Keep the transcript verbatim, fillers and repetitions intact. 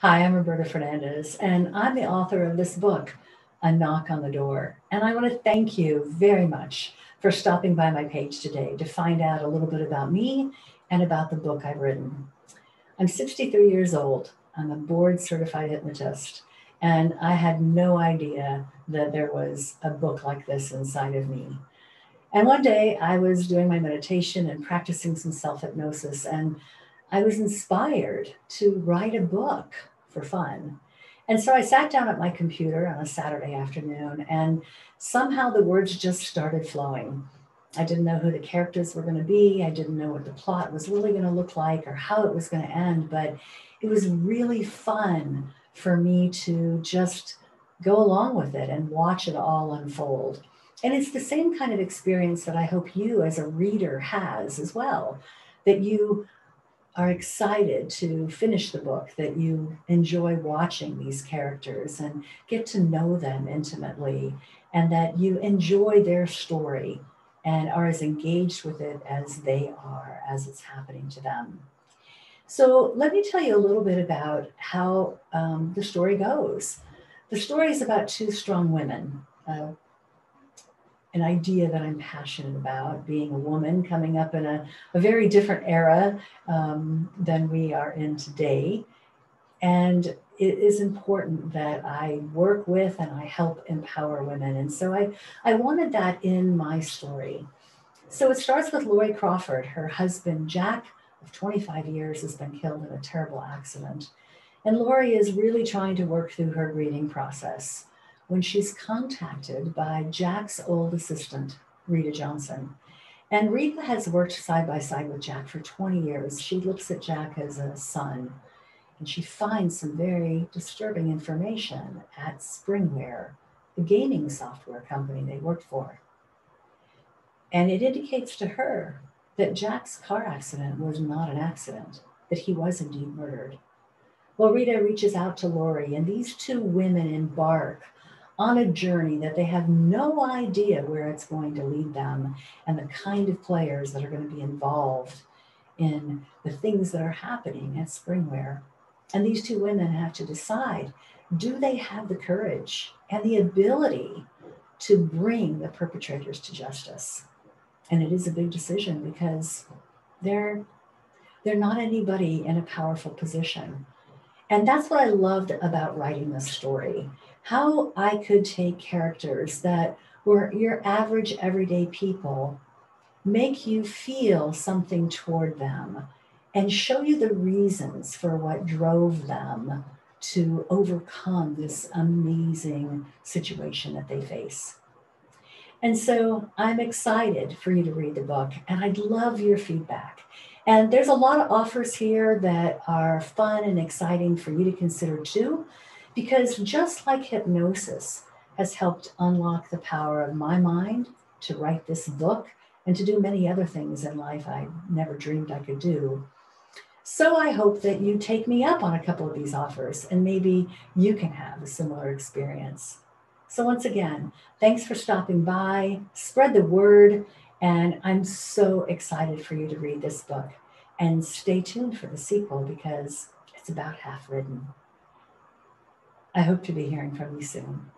Hi, I'm Roberta Fernandez, and I'm the author of this book, A Knock on the Door. And I want to thank you very much for stopping by my page today to find out a little bit about me and about the book I've written. I'm sixty-three years old. I'm a board certified hypnotist, and I had no idea that there was a book like this inside of me. And one day I was doing my meditation and practicing some self-hypnosis, and I was inspired to write a book for fun. And so I sat down at my computer on a Saturday afternoon, and somehow the words just started flowing. I didn't know who the characters were going to be. I didn't know what the plot was really going to look like or how it was going to end, but it was really fun for me to just go along with it and watch it all unfold. And it's the same kind of experience that I hope you as a reader has as well, that you are excited to finish the book, that you enjoy watching these characters and get to know them intimately, and that you enjoy their story and are as engaged with it as they are, as it's happening to them. So let me tell you a little bit about how um, the story goes. The story is about two strong women, uh, an idea that I'm passionate about, being a woman coming up in a, a very different era um, than we are in today. And it is important that I work with and I help empower women. And so I, I wanted that in my story. So it starts with Lori Crawford. Her husband, Jack, of twenty-five years, has been killed in a terrible accident. And Lori is really trying to work through her grieving process when she's contacted by Jack's old assistant, Rita Johnson. And Rita has worked side by side with Jack for twenty years. She looks at Jack as a son, and she finds some very disturbing information at Springware, the gaming software company they worked for. And it indicates to her that Jack's car accident was not an accident, that he was indeed murdered. Well, Rita reaches out to Lori, and these two women embark on a journey that they have no idea where it's going to lead them, and the kind of players that are going to be involved in the things that are happening at Springware. And these two women have to decide, do they have the courage and the ability to bring the perpetrators to justice? And it is a big decision, because they're, they're not anybody in a powerful position. And that's what I loved about writing this story, how I could take characters that were your average everyday people, make you feel something toward them, and show you the reasons for what drove them to overcome this amazing situation that they face. And so I'm excited for you to read the book, and I'd love your feedback. And there's a lot of offers here that are fun and exciting for you to consider too, because just like hypnosis has helped unlock the power of my mind to write this book and to do many other things in life I never dreamed I could do, so I hope that you take me up on a couple of these offers, and maybe you can have a similar experience. So once again, thanks for stopping by. Spread the word. And I'm so excited for you to read this book, and stay tuned for the sequel, because it's about half written. I hope to be hearing from you soon.